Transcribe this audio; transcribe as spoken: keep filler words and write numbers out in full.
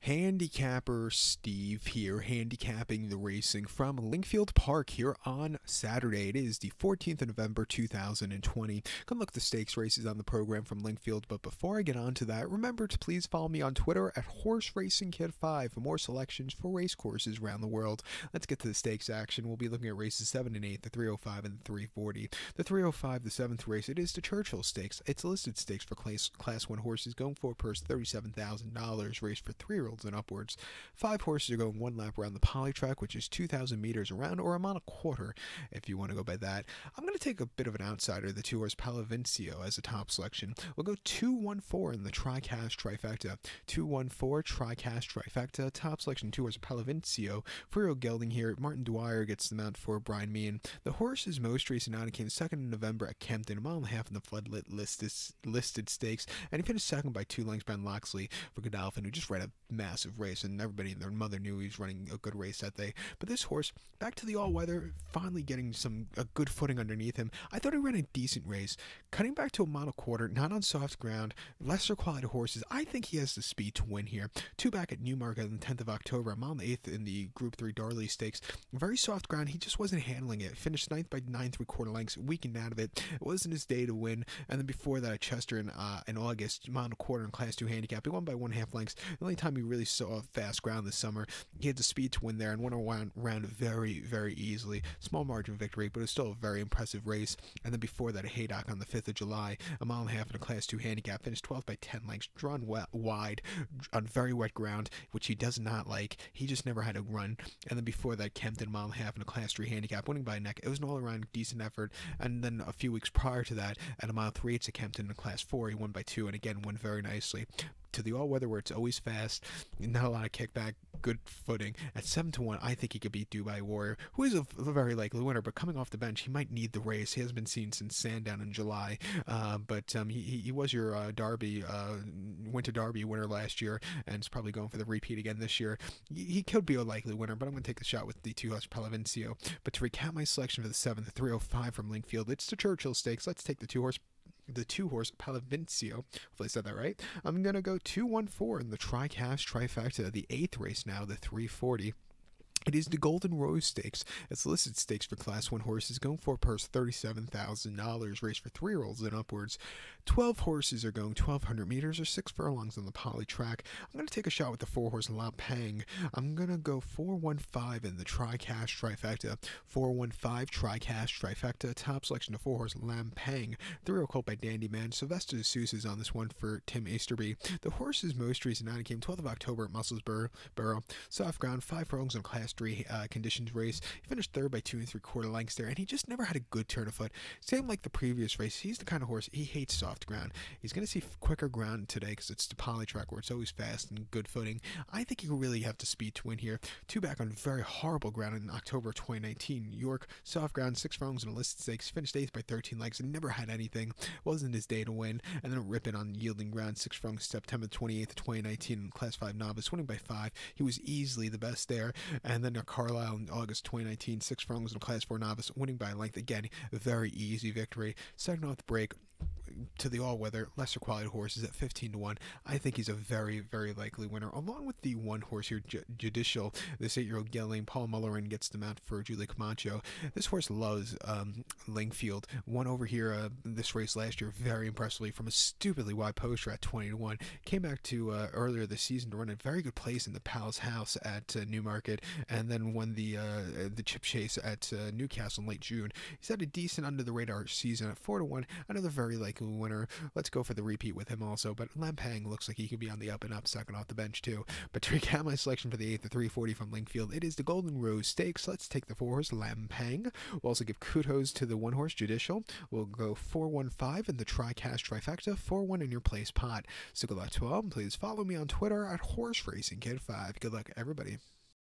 handicapper Steve here handicapping the racing from Lingfield Park here on Saturday. It is the fourteenth of November two thousand twenty. Come look at the stakes races on the program from Lingfield, but before I get on to that, remember to please follow me on Twitter at Horseracingkid five for more selections for race courses around the world. Let's get to the stakes action. We'll be looking at races seven and eight, the three oh five and the three forty. The three oh five, the seventh race, it is the Churchill Stakes. It's a listed stakes for class, class one horses, going for a purse thirty-seven thousand dollars, race for three-year-olds and upwards. Five horses are going one lap around the poly track, which is two thousand meters around, or a mile and a quarter if you want to go by that. I'm going to take a bit of an outsider, the two horse Palavincio, as a top selection. We'll go two one four in the Tri-Cash Trifecta. two one four Tri-Cash Trifecta, top selection two horse Palavincio. Four-year-old gelding here. Martin Dwyer gets the mount for Brian Meehan. The horse is most recent out. It came second in November at Kempton, a mile and a half in the floodlit list listed stakes, and he finished second by two lengths, Ben Loxley, for Godolphin, who just ran a massive race, and everybody and their mother knew he was running a good race that day. But this horse, back to the all-weather, finally getting some a good footing underneath him. I thought he ran a decent race, cutting back to a mile and a quarter, not on soft ground, lesser quality horses. I think he has the speed to win here. Two back at Newmarket on the tenth of October, a mile and eighth in the Group three Darley Stakes. Very soft ground, he just wasn't handling it. Finished ninth by nine three-quarter lengths, weakened out of it. It wasn't his day to win. And then before that, at Chester in, uh, in August, mile and a quarter in Class two handicap, he won by one half lengths. The only time he really saw fast ground this summer, he had the speed to win there and won around round very, very easily. Small margin of victory, but it was still a very impressive race. And then before that, at Haydock on the fifth of July, a mile and a half in a Class two handicap, finished twelfth by ten lengths, drawn wide on very wet ground, which he does not like. He just never had a run. And then before that, Kempton, mile and a half in a Class three handicap, winning by a neck. It was an all-around decent effort. And then a few weeks prior to that, at a mile three eighths at Kempton in Class four, he won by two and again won very nicely. To the all-weather where it's always fast, not a lot of kickback, good footing. At seven to one, I think he could beat Dubai Warrior, who is a very likely winner, but coming off the bench, he might need the race. He hasn't been seen since Sandown in July, uh, but um, he, he was your uh, Derby, uh, Winter Derby winner last year, and is probably going for the repeat again this year. He, he could be a likely winner, but I'm going to take the shot with the two-horse Palavincio. But to recap my selection for the seventh, three oh five from Lingfield, it's the Churchill Stakes. Let's take the two-horse the two-horse Palavincio. Hopefully I said that right. I'm going to go two one four in the Tri-Cash Trifecta, the eighth race now, the three forty. It is the Golden Rose Stakes. It's listed stakes for Class one horses, going for a purse thirty-seven thousand dollars, race for three-year-olds and upwards. twelve horses are going twelve hundred meters or six furlongs on the poly track. I'm going to take a shot with the four-horse Lampang. I'm going to go four one five in the Tri-Cash Trifecta. four one five Tri-Cash Trifecta, top selection of four-horse Lampang. three-year-old colt by Dandyman. Sylvester D'Souza is on this one for Tim Easterby. The horse's most recent outing came twelfth of October at Musselsboro Borough. Soft ground, five furlongs on Class Three uh, conditions race. He finished third by two and three quarter lengths there, and he just never had a good turn of foot. Same like the previous race. He's the kind of horse, he hates soft ground. He's going to see quicker ground today because it's the poly track where it's always fast and good footing. I think he really have to speed to win here. Two back on very horrible ground in October twenty nineteen. York, soft ground, six furlongs and a listed stakes. Finished eighth by thirteen lengths and never had anything. Wasn't his day to win. And then a rip it on yielding ground, six furlongs, September twenty-eighth, twenty nineteen, Class five novice, winning by five. He was easily the best there. And then a Carlisle in August twenty nineteen, six furlongs in a Class four novice, winning by length. Again, a very easy victory. Second off the break to the all-weather, lesser quality horses at fifteen to one. I think he's a very, very likely winner, along with the one horse here, Ju Judicial. This eight-year-old gelding, Paul Mullerin, gets the mount for Julie Camacho. This horse loves um, Lingfield. Won over here uh, this race last year very impressively from a stupidly wide poster at twenty to one. Came back to uh, earlier this season to run a very good place in the Palace House at uh, Newmarket, and then won the uh, the Chip Chase at uh, Newcastle in late June. He's had a decent under-the-radar season at four to one. Another very likely winner. Let's go for the repeat with him also, but Lampang looks like he could be on the up and up, second off the bench too. But to recap my selection for the eighth, the three forty from Lingfield, it is the Golden Rose Stakes. Let's take the four-horse Lampang. We'll also give kudos to the one-horse Judicial. We'll go four one five in the Tri-Cash Trifecta, four one in your place pot. So good luck to all, and please follow me on Twitter at Horseracingkid five. Good luck, everybody.